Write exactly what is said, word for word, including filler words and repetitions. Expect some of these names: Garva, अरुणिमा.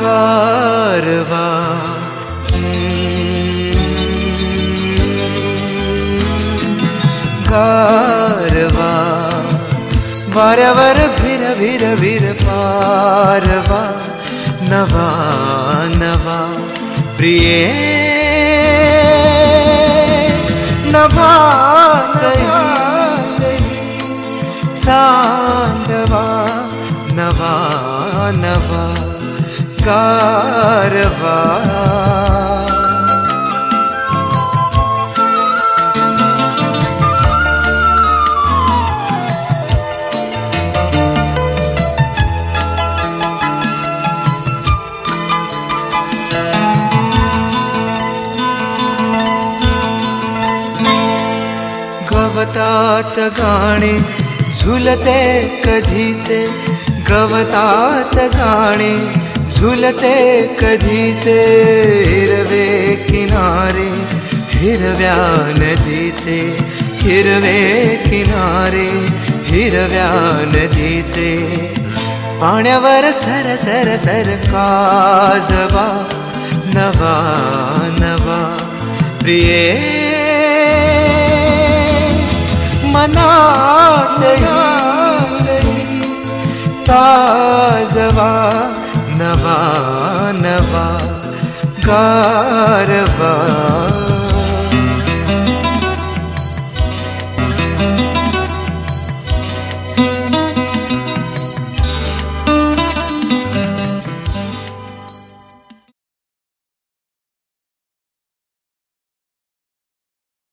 गारवा। गारवा वर वर भिर भिर भिर पारवा नवा नवा प्रिये नवा चांदवा नवा नवा गारवा। गवतात गाणे झुलते कधीचे गवतात गाणे झुलते कधीचे हिरवे किनारे हिरव्या नदीचे हिरवे किनारे हिरव्या नदीचे पाण्यावर सर सर सर काजवा नवा नवा प्रिये मना नहीं ताजवा नवा नवा गारवा।